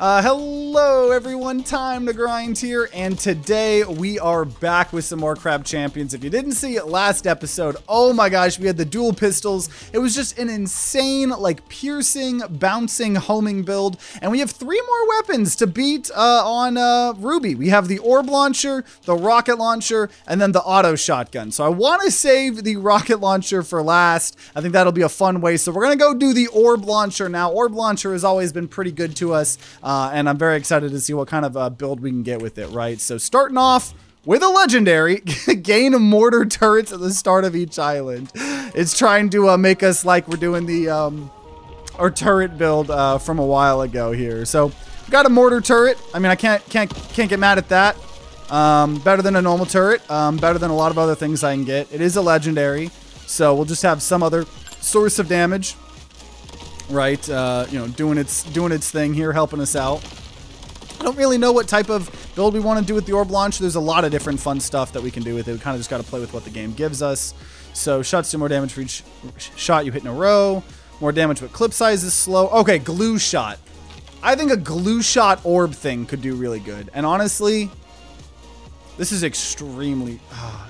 Hello everyone, time to grind here, and today we are back with some more Crab Champions. If you didn't see it last episode, oh my gosh, we had the dual pistols. It was just an insane, like, piercing, bouncing, homing build, and we have three more weapons to beat on Ruby. We have the Orb Launcher, the Rocket Launcher, and then the Auto Shotgun. So I want to save the Rocket Launcher for last. I think that'll be a fun way, so we're gonna go do the Orb Launcher now. Orb Launcher has always been pretty good to us. And I'm very excited to see what kind of build we can get with it, right? So starting off with a legendary, gain mortar turrets at the start of each island. It's trying to make us like we're doing the our turret build from a while ago here. So we got a mortar turret. I mean, I can't get mad at that. Better than a normal turret. Better than a lot of other things I can get. It is a legendary, so we'll just have some other source of damage. Right, you know, doing its thing here, helping us out. I don't really know what type of build we want to do with the Orb Launcher. There's a lot of different fun stuff that we can do with it. We kind of just got to play with what the game gives us. So shots do more damage for each shot you hit in a row. More damage, but clip size is slow. Okay, glue shot. I think a glue shot orb thing could do really good. And honestly, this is extremely,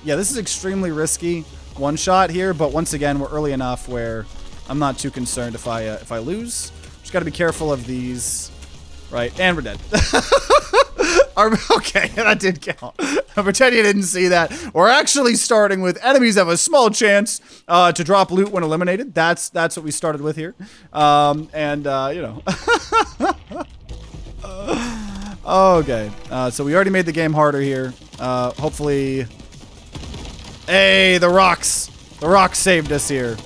yeah, this is extremely risky one shot here. But once again, we're early enough where I'm not too concerned if I lose. Just got to be careful of these, right? And we're dead. Okay, that did count. Pretend you didn't see that. We're actually starting with enemies have a small chance to drop loot when eliminated. That's what we started with here. You know. Okay, so we already made the game harder here. Hopefully, hey, the rocks saved us here.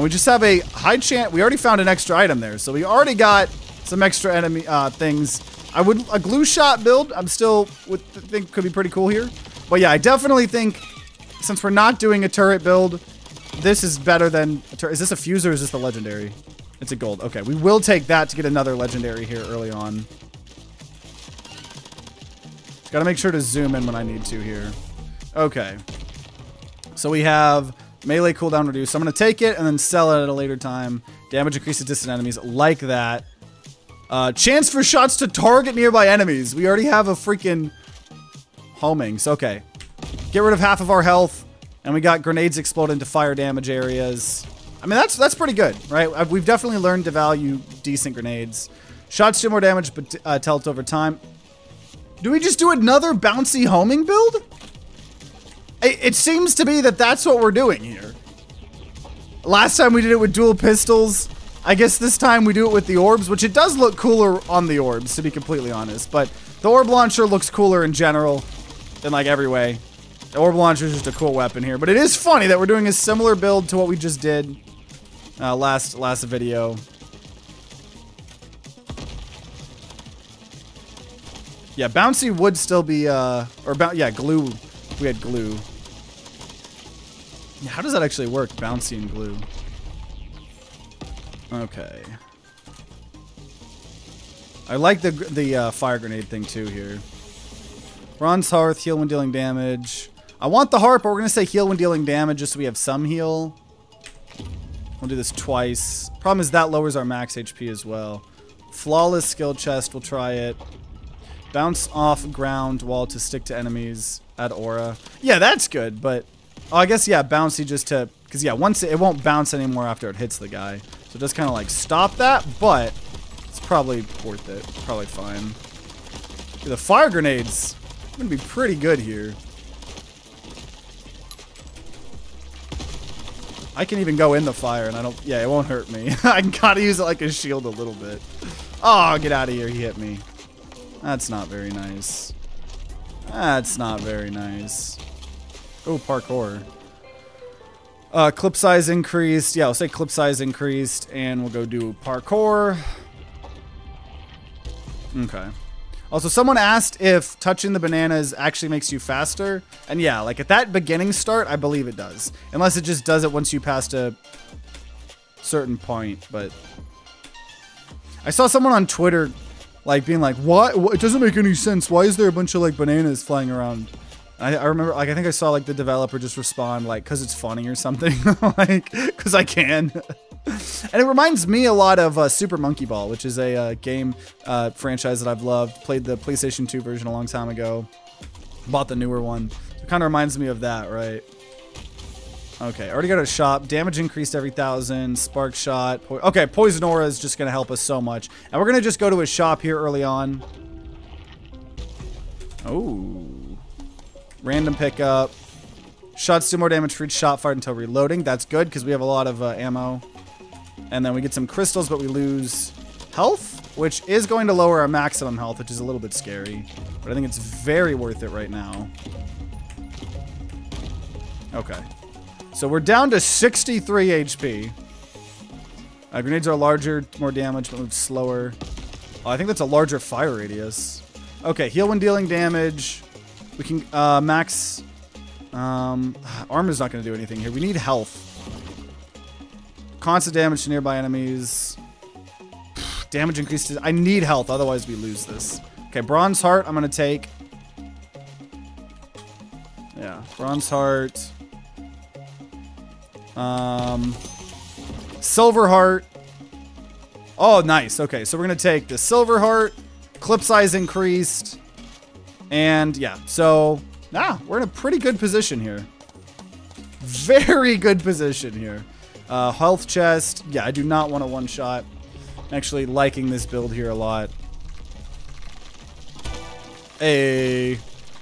We just have a high chance. We already found an extra item there, so we already got some extra enemy things. I would a glue shot build. I'm still think could be pretty cool here, but yeah, I definitely think since we're not doing a turret build, this is better than a turret. Is this a fuse or is this the legendary? It's a gold. Okay, we will take that to get another legendary here early on. Just gotta make sure to zoom in when I need to here. Okay, so we have melee cooldown reduced. So I'm going to take it and then sell it at a later time. Damage increases distant enemies like that. Chance for shots to target nearby enemies. We already have a freaking homing. So, okay. Get rid of half of our health. And we got grenades explode into fire damage areas. I mean, that's pretty good, right? We've definitely learned to value decent grenades. Shots do more damage, but tilt over time. Do we just do another bouncy homing build? It seems to be that that's what we're doing here. Last time we did it with dual pistols. I guess this time we do it with the orbs, which it does look cooler on the orbs, to be completely honest. But the Orb Launcher looks cooler in general, in like every way. The Orb Launcher is just a cool weapon here. But it is funny that we're doing a similar build to what we just did last video. Yeah, bouncy would still be, yeah, glue. We had glue. How does that actually work? Bouncy and glue. Okay. I like the fire grenade thing too here. Bronze Hearth, heal when dealing damage. I want the heart, but we're going to say heal when dealing damage just so we have some heal. We'll do this twice. Problem is that lowers our max HP as well. Flawless skill chest, we'll try it. Bounce off ground wall to stick to enemies. Add aura. Yeah, that's good, but oh, I guess, yeah, bouncy just to, because, yeah, once it won't bounce anymore after it hits the guy. So just kind of like stop that, but it's probably worth it. Probably fine. Yeah, the fire grenades are going to be pretty good here. I can even go in the fire and I don't, yeah, it won't hurt me. I can kind of use it like a shield a little bit. Oh, get out of here. He hit me. That's not very nice. That's not very nice. Oh, parkour. Clip size increased. Yeah, I'll say clip size increased, and we'll go do parkour. Okay. Also, someone asked if touching the bananas actually makes you faster. And yeah, like at that beginning start, I believe it does. Unless it just does it once you passed a certain point. But I saw someone on Twitter like being like, what? It doesn't make any sense. Why is there a bunch of like bananas flying around? I remember, like, I think I saw like the developer just respond like, 'cause it's funny or something. Like, 'cause I can. And it reminds me a lot of Super Monkey Ball, which is a game franchise that I've loved. Played the PlayStation 2 version a long time ago. Bought the newer one. It kind of reminds me of that, right? Okay, already got a shop. Damage increased every 1,000. Spark shot. Okay, Poison Aura is just going to help us so much. And we're going to just go to a shop here early on. Oh. Random pickup. Shots do more damage for each shot fired until reloading. That's good because we have a lot of ammo. And then we get some crystals, but we lose health, which is going to lower our maximum health, which is a little bit scary. But I think it's very worth it right now. Okay. So we're down to 63 HP. Grenades are larger, more damage, but move slower. Oh, I think that's a larger fire radius. Okay, heal when dealing damage. We can max... armor's not going to do anything here. We need health. Constant damage to nearby enemies. Damage increases. I need health, otherwise we lose this. Okay, Bronze Heart I'm going to take. Yeah, Bronze Heart... Silver Heart. Oh, nice. Okay, so we're going to take the Silver Heart. Clip size increased. And, yeah. So, we're in a pretty good position here. Very good position here. Health chest. Yeah, I do not want a one-shot. Actually liking this build here a lot. Hey.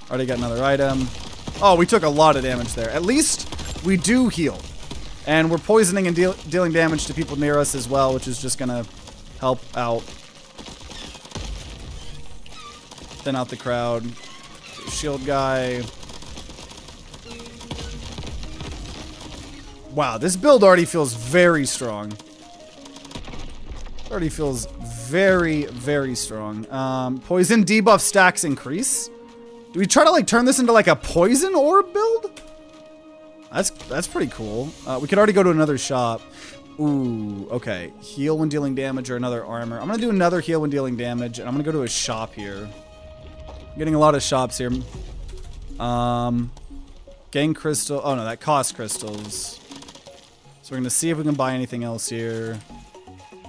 Already got another item. Oh, we took a lot of damage there. At least we do heal. And we're poisoning and dealing damage to people near us as well, which is just gonna help out. Thin out the crowd. Shield guy. Wow, this build already feels very strong. Already feels very, very strong. Poison debuff stacks increase. Do we try to like turn this into like a poison orb build? That's pretty cool. We could already go to another shop. Ooh, okay. Heal when dealing damage or another armor. I'm going to do another heal when dealing damage, and I'm going to go to a shop here. I'm getting a lot of shops here. Gang crystal. Oh, no, that costs crystals. So we're going to see if we can buy anything else here.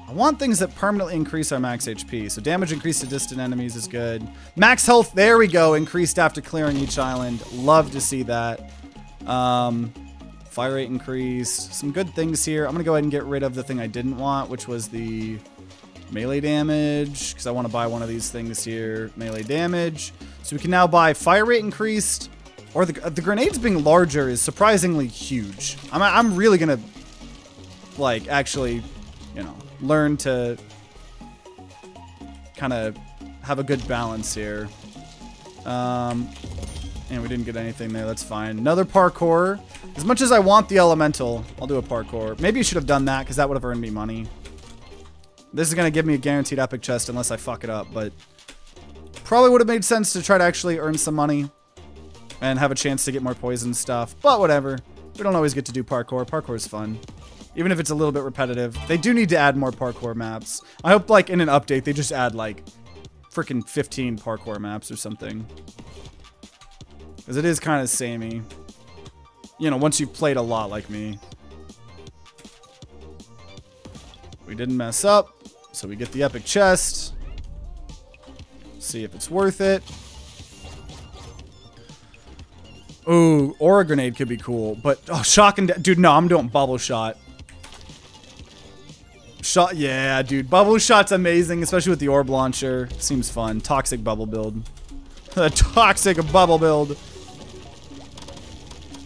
I want things that permanently increase our max HP. So damage increased to distant enemies is good. Max health, there we go, increased after clearing each island. Love to see that. Fire rate increased. Some good things here. I'm gonna go ahead and get rid of the thing I didn't want, which was the melee damage, because I want to buy one of these things here. Melee damage. So we can now buy fire rate increased, or the grenades being larger is surprisingly huge. I'm really gonna like actually, you know, learn to kind of have a good balance here. And we didn't get anything there. That's fine. Another parkour. As much as I want the elemental, I'll do a parkour. Maybe I should have done that because that would have earned me money. This is going to give me a guaranteed epic chest unless I fuck it up, but probably would have made sense to try to actually earn some money and have a chance to get more poison stuff, but whatever. We don't always get to do parkour. Parkour is fun. Even if it's a little bit repetitive. They do need to add more parkour maps. I hope like in an update they just add like freaking 15 parkour maps or something. Because it is kind of samey. You know, once you've played a lot like me. We didn't mess up. So we get the epic chest. See if it's worth it. Ooh, aura grenade could be cool. But, oh, shock and... Dude, no, I'm doing bubble shot. Yeah, dude. Bubble shot's amazing, especially with the orb launcher. Seems fun. Toxic bubble build. The toxic bubble build.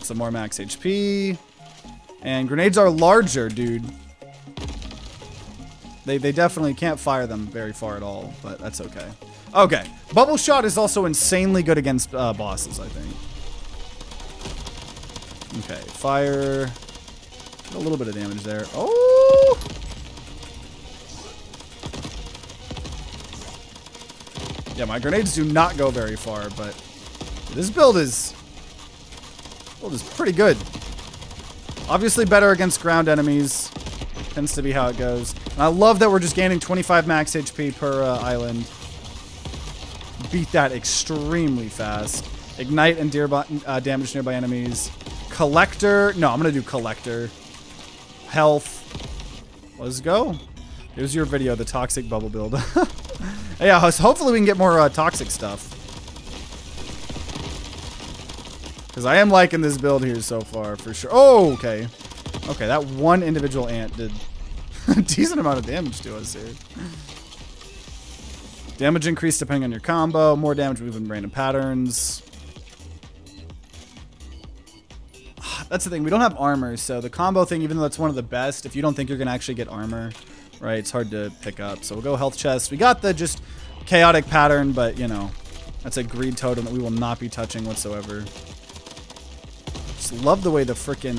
Some more max HP. And grenades are larger, dude. They definitely can't fire them very far at all, but that's okay. Okay. Bubble shot is also insanely good against bosses, I think. Okay. Fire. A little bit of damage there. Oh! Yeah, my grenades do not go very far, but this build is... Well, it's pretty good. Obviously better against ground enemies. Tends to be how it goes. And I love that we're just gaining 25 max HP per island. Beat that extremely fast. Ignite and damage nearby enemies. Collector. No, I'm going to do collector. Health. Let's go. Here's your video, the toxic bubble build. Yeah, hopefully we can get more toxic stuff. Because I am liking this build here so far, for sure. Oh, okay. Okay, that one individual ant did a decent amount of damage to us here. Damage increase depending on your combo. More damage moving random patterns. That's the thing. We don't have armor, so the combo thing, even though that's one of the best, if you don't think you're going to actually get armor, right, it's hard to pick up. So we'll go health chest. We got the just chaotic pattern, but, you know, that's a greed totem that we will not be touching whatsoever. Just love the way the frickin'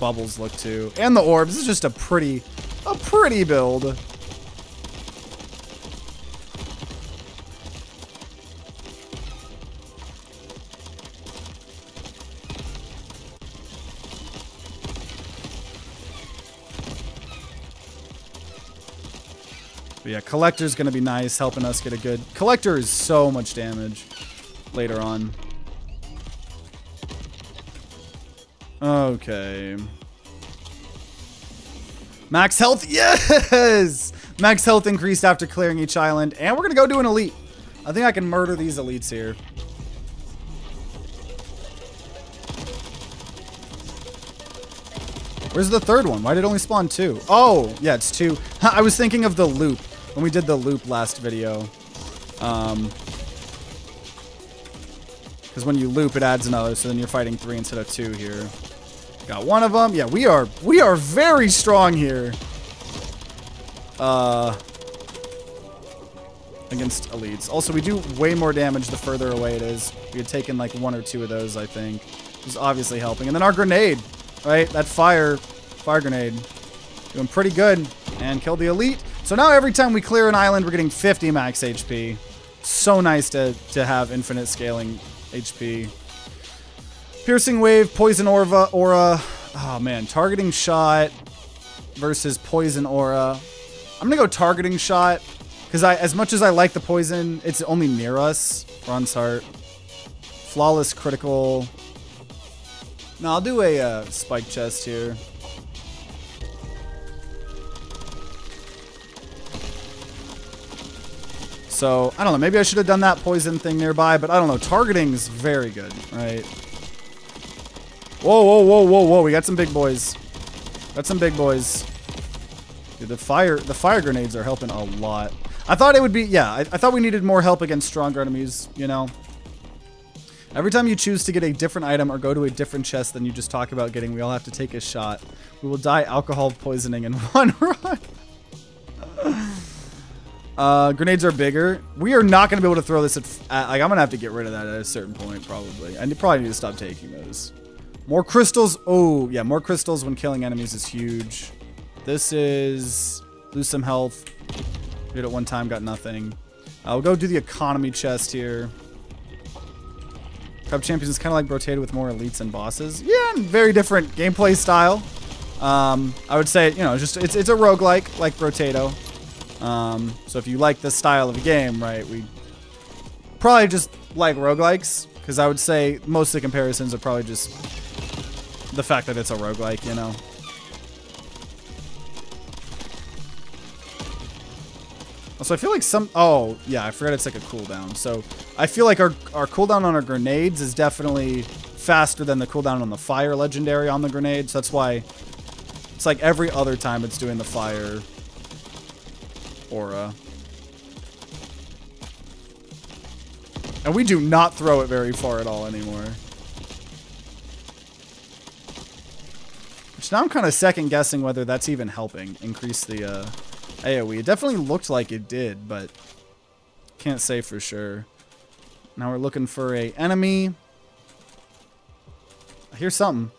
bubbles look too, and the orbs. This is just a pretty build. But yeah, collector's gonna be nice, helping us get a good collector. Is so much damage later on. Okay. Max health. Yes! Max health increased after clearing each island. And we're going to go do an elite. I think I can murder these elites here. Where's the third one? Why did it only spawn two? Oh, yeah, it's two. I was thinking of the loop. When we did the loop last video. Because when you loop, it adds another. So then you're fighting three instead of two here. Got one of them. Yeah, we are very strong here. Against elites. Also, we do way more damage the further away it is. We had taken like one or two of those, I think. Which is obviously helping. And then our grenade, right? That fire grenade. Doing pretty good. And killed the elite. So now every time we clear an island, we're getting 50 max HP. So nice to have infinite scaling HP. Piercing wave, poison aura. Oh man, targeting shot versus poison aura. I'm gonna go targeting shot because as much as I like the poison, it's only near us. Bronze heart, flawless critical. No, I'll do a spike chest here. So I don't know. Maybe I should have done that poison thing nearby, but I don't know. Targeting is very good, right? Whoa, whoa, whoa, whoa, whoa. We got some big boys. Got some big boys. Dude, the fire grenades are helping a lot. I thought it would be, yeah, I thought we needed more help against stronger enemies, you know? Every time you choose to get a different item or go to a different chest than you just talk about getting, we all have to take a shot. We will die alcohol poisoning in one run. Grenades are bigger. We are not going to be able to throw this at like, I'm going to have to get rid of that at a certain point, probably. I probably need to stop taking those. More crystals. Oh, yeah. More crystals when killing enemies is huge. This is... Lose some health. Did it one time. Got nothing. We'll go do the economy chest here. Crab Champions is kind of like Brotato with more elites and bosses. Yeah, and very different gameplay style. I would say, you know, just it's a roguelike, like Brotato. So if you like this style of game, right, we probably just like roguelikes. Because I would say most of the comparisons are probably just... the fact that it's a roguelike, you know. Also, I feel like some... Oh, yeah, I forgot it's like a cooldown. So, I feel like our cooldown on our grenades is definitely faster than the cooldown on the fire legendary on the grenade. So, that's why it's like every other time it's doing the fire aura. And we do not throw it very far at all anymore. Now I'm kind of second guessing whether that's even helping increase the AoE. It definitely looked like it did, but can't say for sure. Now we're looking for an enemy. I hear something.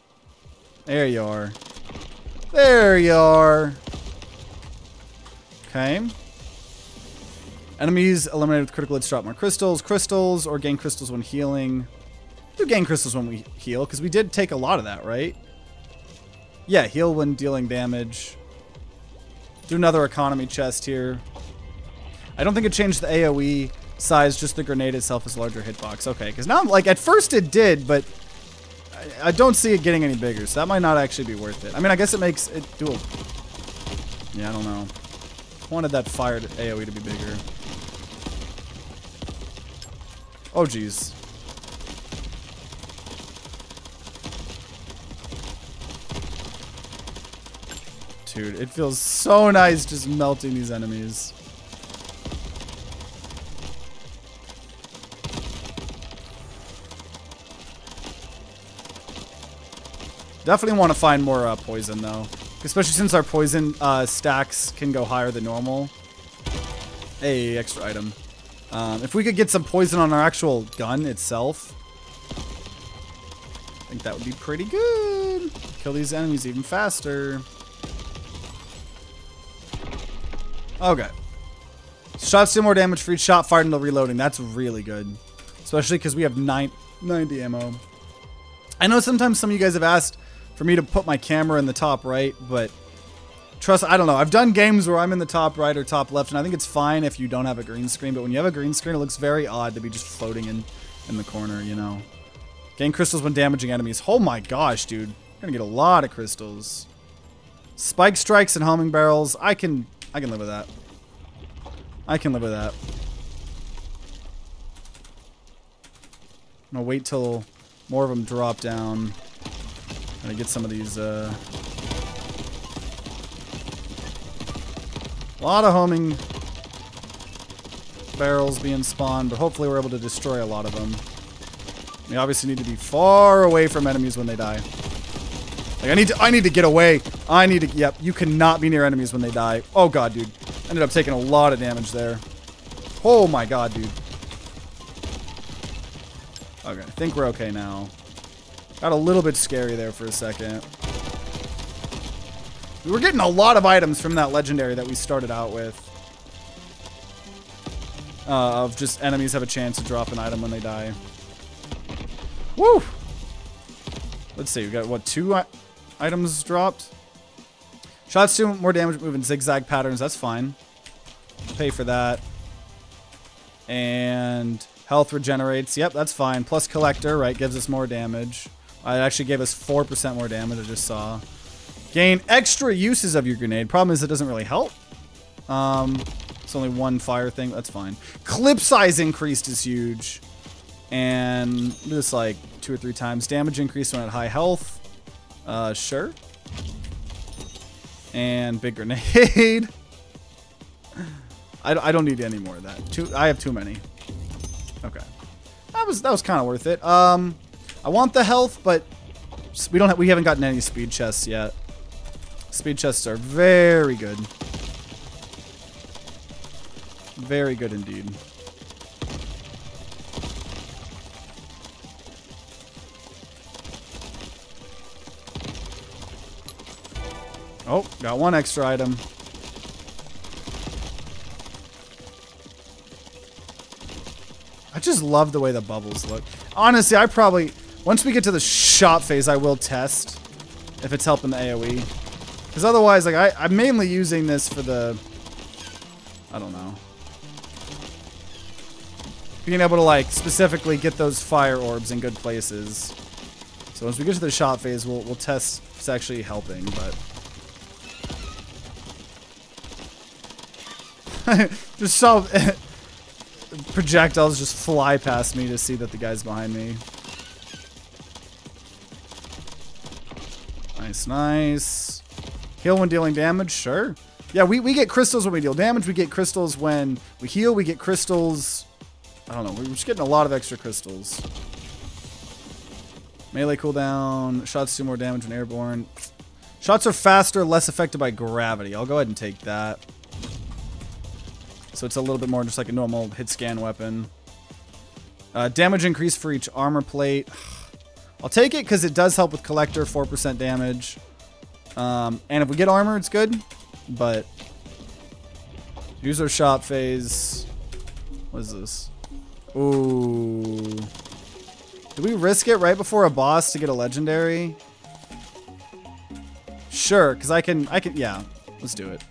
There you are. There you are. Okay. Enemies eliminated with critical hits drop more crystals, or gain crystals when healing. We do gain crystals when we heal, because we did take a lot of that, right? Yeah, heal when dealing damage. Do another economy chest here. I don't think it changed the AoE size, just the grenade itself is larger hitbox. Okay, because now I'm like, at first it did, but I don't see it getting any bigger, so that might not actually be worth it. I mean, I guess it makes it dual. Yeah, I don't know. Wanted that fire AoE to be bigger. Oh, jeez. Dude, it feels so nice just melting these enemies. Definitely want to find more poison, though. Especially since our poison stacks can go higher than normal. Hey, extra item. If we could get some poison on our actual gun itself, I think that would be pretty good. Kill these enemies even faster. Okay. Shots do more damage for each shot fired until reloading. That's really good. Especially because we have 90 ammo. I know sometimes some of you guys have asked for me to put my camera in the top right, but trust, I don't know. I've done games where I'm in the top right or top left, and I think it's fine if you don't have a green screen, but when you have a green screen, it looks very odd to be just floating in the corner, you know. Gain crystals when damaging enemies. Oh my gosh, dude. I'm gonna get a lot of crystals. Spike strikes and homing barrels. I can live with that. I can live with that. I'm gonna wait till more of them drop down. Gonna get some of these, a lot of homing barrels being spawned, but hopefully we're able to destroy a lot of them. We obviously need to be far away from enemies when they die. Like, I need to get away. Yep, you cannot be near enemies when they die. Oh god, dude. Ended up taking a lot of damage there. Oh my god, dude. Okay, I think we're okay now. Got a little bit scary there for a second. We were getting a lot of items from that legendary that we started out with. Of just enemies have a chance to drop an item when they die. Woo! Let's see, we got, what, 2 items dropped? Shots do more damage, move in zigzag patterns. That's fine. Pay for that. And health regenerates. Yep, that's fine. Plus collector, right, gives us more damage. It actually gave us 4% more damage, I just saw. Gain extra uses of your grenade. Problem is it doesn't really help. It's only one fire thing. That's fine. Clip size increased is huge. And do this like 2 or 3 times. Damage increased when at high health. Sure. And big grenade. I don't need any more of that. I have too many. Okay. That was kind of worth it. I want the health, but we haven't gotten any speed chests yet. Speed chests are very good. Very good indeed. Oh, got one extra item. I just love the way the bubbles look. Honestly, I probably, once we get to the shot phase, I will test if it's helping the AoE. Because otherwise, like, I'm mainly using this for the, I don't know, being able to, like, specifically get those fire orbs in good places. So once we get to the shot phase, we'll test if it's actually helping, but just so projectiles just fly past me to see that the guy's behind me. Nice, nice. Heal when dealing damage, sure. Yeah, we get crystals when we deal damage. We get crystals when we heal. We get crystals. I don't know. We're just getting a lot of extra crystals. Melee cooldown. Shots do more damage when airborne. Shots are faster, less affected by gravity. I'll go ahead and take that. So it's a little bit more just like a normal hit-scan weapon. Damage increase for each armor plate. I'll take it because it does help with collector, 4% damage. And if we get armor, it's good. But use our shop phase. What is this? Ooh. Did we risk it right before a boss to get a legendary? Sure, because I can, yeah. Let's do it.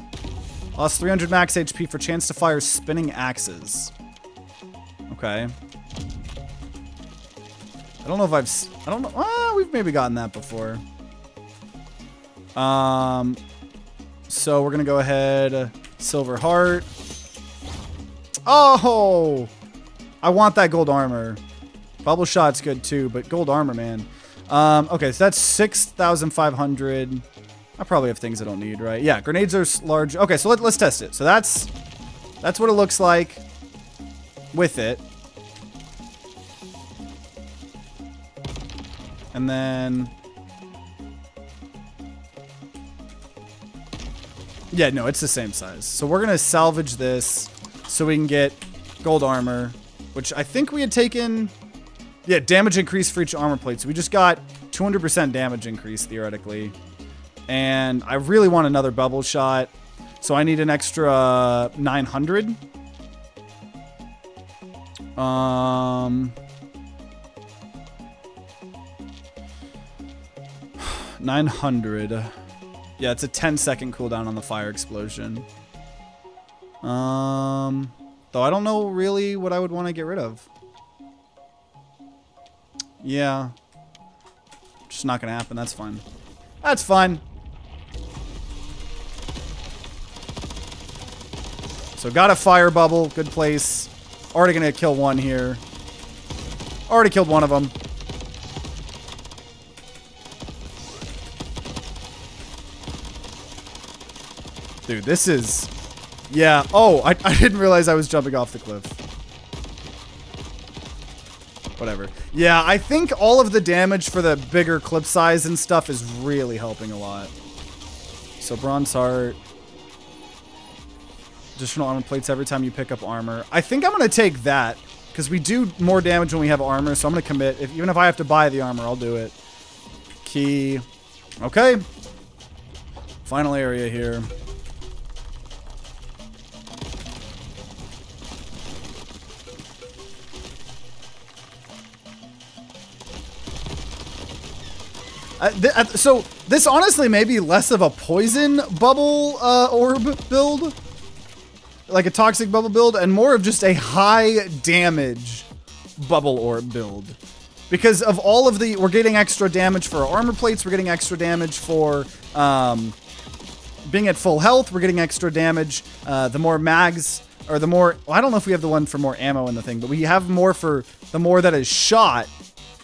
Lost 300 max HP for chance to fire spinning axes. Okay. I don't know if I've... I don't know... Ah, we've maybe gotten that before. So we're going to go ahead, Silver Heart. Oh! I want that gold armor. Bubble Shot's good too, but gold armor, man. Okay, so that's 6,500. I probably have things I don't need, right? Yeah, grenades are large. Okay, so let's test it. So that's what it looks like with it. And then... yeah, no, it's the same size. So we're going to salvage this so we can get gold armor, which I think we had taken... yeah, damage increase for each armor plate. So we just got 200% damage increase, theoretically. And I really want another bubble shot. So I need an extra 900. Yeah, it's a 10-second cooldown on the fire explosion. Though I don't know really what I would want to get rid of. Yeah. Just not going to happen. That's fine. That's fine. So got a fire bubble. Good place. Already going to kill one here. Already killed one of them. Dude, this is... yeah. Oh, I didn't realize I was jumping off the cliff. Whatever. Yeah, I think all of the damage for the bigger clip size and stuff is really helping a lot. So Bronze Heart. Additional armor plates every time you pick up armor. I think I'm going to take that, because we do more damage when we have armor, so I'm going to commit. Even if I have to buy the armor, I'll do it. Key. Okay. Final area here. So this honestly may be less of a poison bubble orb build, like a toxic bubble build, and more of just a high damage bubble orb build. Because of all of the, we're getting extra damage for our armor plates, we're getting extra damage for being at full health, we're getting extra damage the more mags, or the more, well, I don't know if we have the one for more ammo in the thing, but we have more for the more that is shot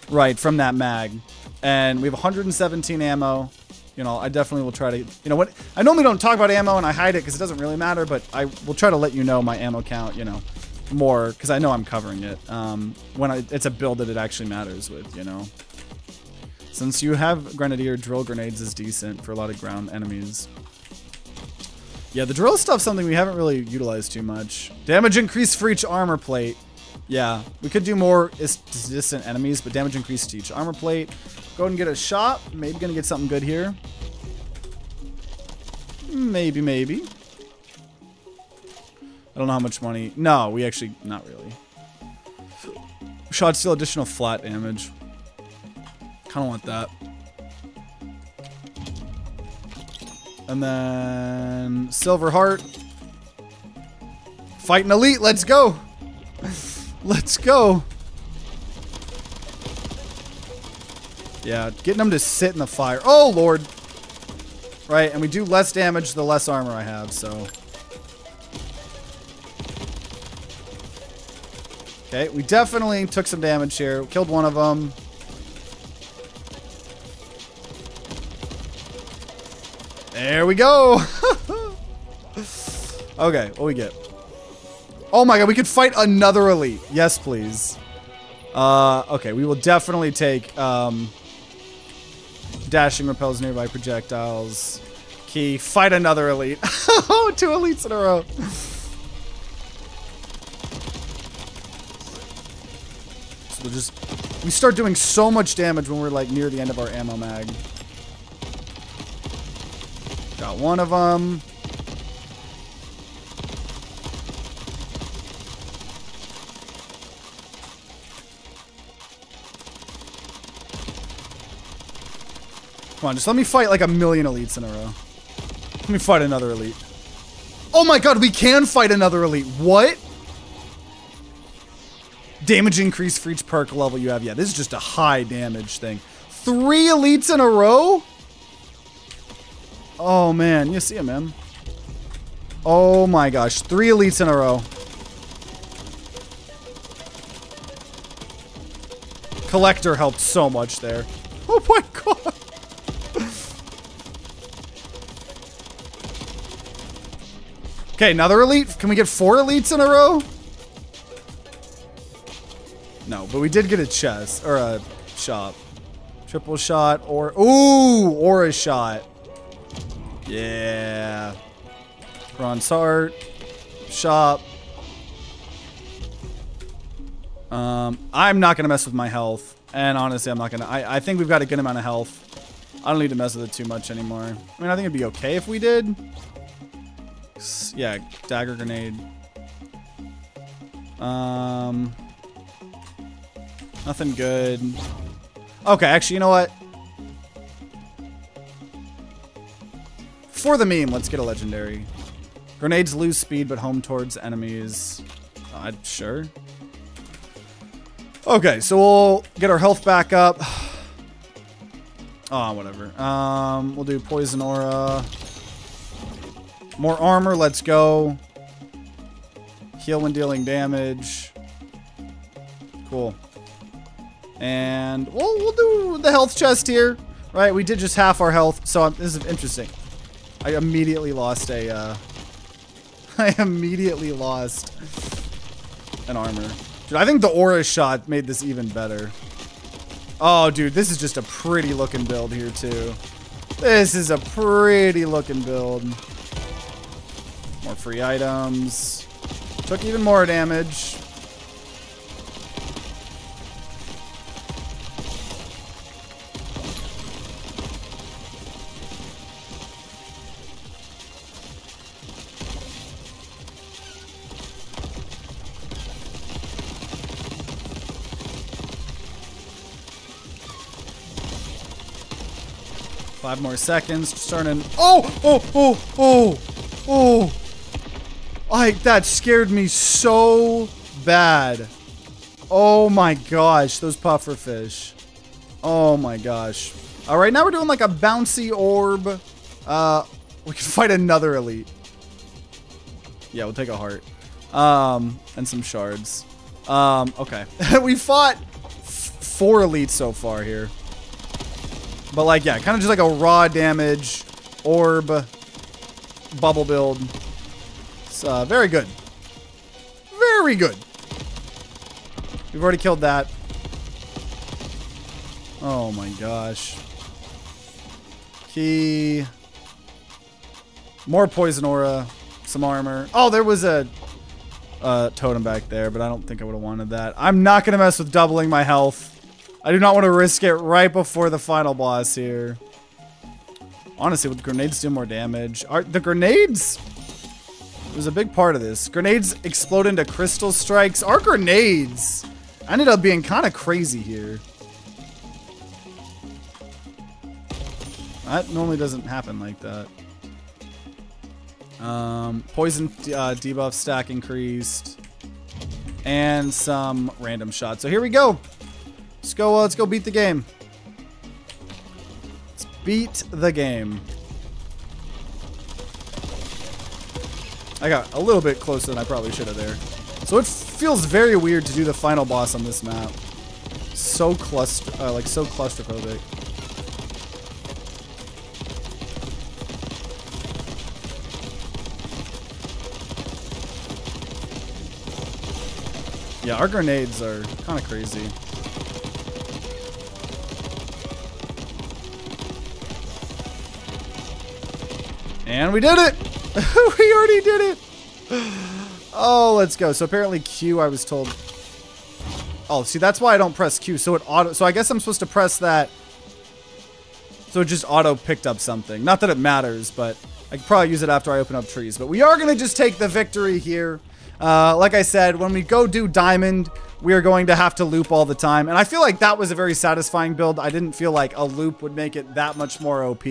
right from that mag. And we have 117 ammo. You know, I definitely will try to, you know what? I normally don't talk about ammo and I hide it because it doesn't really matter, but I will try to let you know my ammo count, you know, more because I know I'm covering it. When it's a build that it actually matters with, you know. Since you have Grenadier, drill grenades is decent for a lot of ground enemies. Yeah, the drill stuff's something we haven't really utilized too much. Damage increase for each armor plate. Yeah, we could do more distant enemies, but damage increase to each armor plate. Go ahead and get a shot. Maybe gonna get something good here. Maybe, maybe. I don't know how much money. No, we actually, not really. Shot steal additional flat damage. Kinda want that. And then Silver Heart. Fight an elite, let's go! Let's go. Yeah, getting them to sit in the fire. Oh, Lord. Right, and we do less damage the less armor I have, so. Okay, we definitely took some damage here. We killed one of them. There we go. Okay, what we get? Oh my god, we could fight another elite. Yes, please. Okay, we will definitely take dashing repels nearby projectiles. Key, fight another elite. Oh, 2 elites in a row. So we'll just, we start doing so much damage when we're like near the end of our ammo mag. Got one of them. Come on, just let me fight like a million elites in a row. Let me fight another elite. Oh my god, we can fight another elite. What? Damage increase for each perk level you have. Yeah, this is just a high damage thing. 3 elites in a row? Oh, man. You see him, man. Oh, my gosh. 3 elites in a row. Collector helped so much there. Oh, my God. Okay, another elite. Can we get 4 elites in a row? No, but we did get a chest. Or a shop. Triple shot or... Ooh! Aura shot. Yeah. Bronze heart. Shop. I'm not going to mess with my health. And honestly, I'm not going to... I think we've got a good amount of health. I don't need to mess with it too much anymore. I mean, I think it'd be okay if we did. Yeah, dagger grenade. Nothing good. Okay, actually, you know what? For the meme, let's get a legendary. Grenades lose speed, but home towards enemies. Sure. Okay, so we'll get our health back up. Oh, whatever. We'll do poison aura. More armor, let's go. Heal when dealing damage. Cool. And we'll do the health chest here. Right, we did just half our health, so this is interesting. I immediately lost a... I immediately lost an armor. Dude, I think the aura shot made this even better. Oh, dude, this is just a pretty looking build here, too. This is a pretty looking build. More free items. Took even more damage. Five more seconds. Just starting. Oh! That scared me so bad. Oh my gosh, those puffer fish. Oh my gosh. All right, now we're doing like a bouncy orb. We can fight another elite. Yeah, we'll take a heart. And some shards. Okay. We fought 4 elites so far here. But like, yeah, kind of just like a raw damage orb bubble build. Very good. Very good. We've already killed that. Oh my gosh. Key. More poison aura. Some armor. Oh, there was a totem back there, but I don't think I would have wanted that. I'm not going to mess with doubling my health. I do not want to risk it right before the final boss here. Honestly, would grenades do more damage? Are the grenades... It was a big part of this. Grenades explode into crystal strikes. Our grenades ended up being kind of crazy here. That normally doesn't happen like that. Poison debuff stack increased. And some random shots. So here we go. Let's go beat the game. Let's beat the game. I got a little bit closer than I probably should have there. So it feels very weird to do the final boss on this map. So so claustrophobic. Yeah, our grenades are kind of crazy. And we did it! We already did it! Oh, let's go. So apparently Q, I was told... Oh, see, that's why I don't press Q. So it auto... So I guess I'm supposed to press that. So it just auto picked up something. Not that it matters, but I could probably use it after I open up trees. But we are going to just take the victory here. Like I said, when we go do Diamond, we are going to have to loop all the time. And I feel like that was a very satisfying build. I didn't feel like a loop would make it that much more OP.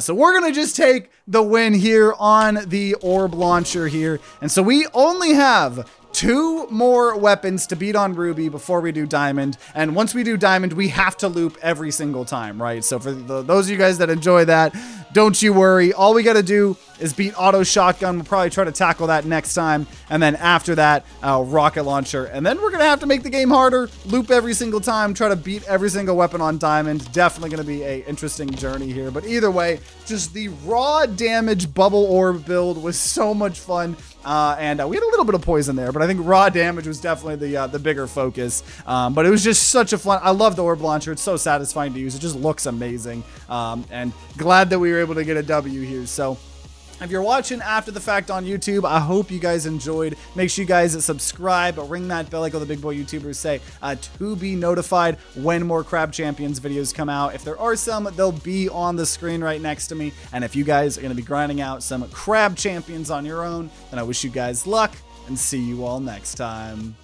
So we're going to just take the win here on the Orb Launcher here. And so we only have 2 more weapons to beat on Ruby before we do Diamond. And once we do Diamond, we have to loop every single time, right? So for those of you guys that enjoy that, Don't you worry. All we got to do is beat Auto Shotgun. We'll probably try to tackle that next time. And then after that, Rocket Launcher. And then we're going to have to make the game harder, loop every single time, try to beat every single weapon on Diamond. Definitely going to be an interesting journey here. But either way, just the raw damage bubble orb build was so much fun. We had a little bit of poison there, but I think raw damage was definitely the bigger focus. But it was just such a fun. I love the Orb Launcher. It's so satisfying to use. It just looks amazing. And glad that we were able to get a W here. So if you're watching after the fact on YouTube, I hope you guys enjoyed. Make sure you guys subscribe, ring that bell like all the big boy YouTubers say, to be notified when more Crab Champions videos come out. If there are some, they'll be on the screen right next to me. And if you guys are going to be grinding out some Crab Champions on your own, then I wish you guys luck and see you all next time.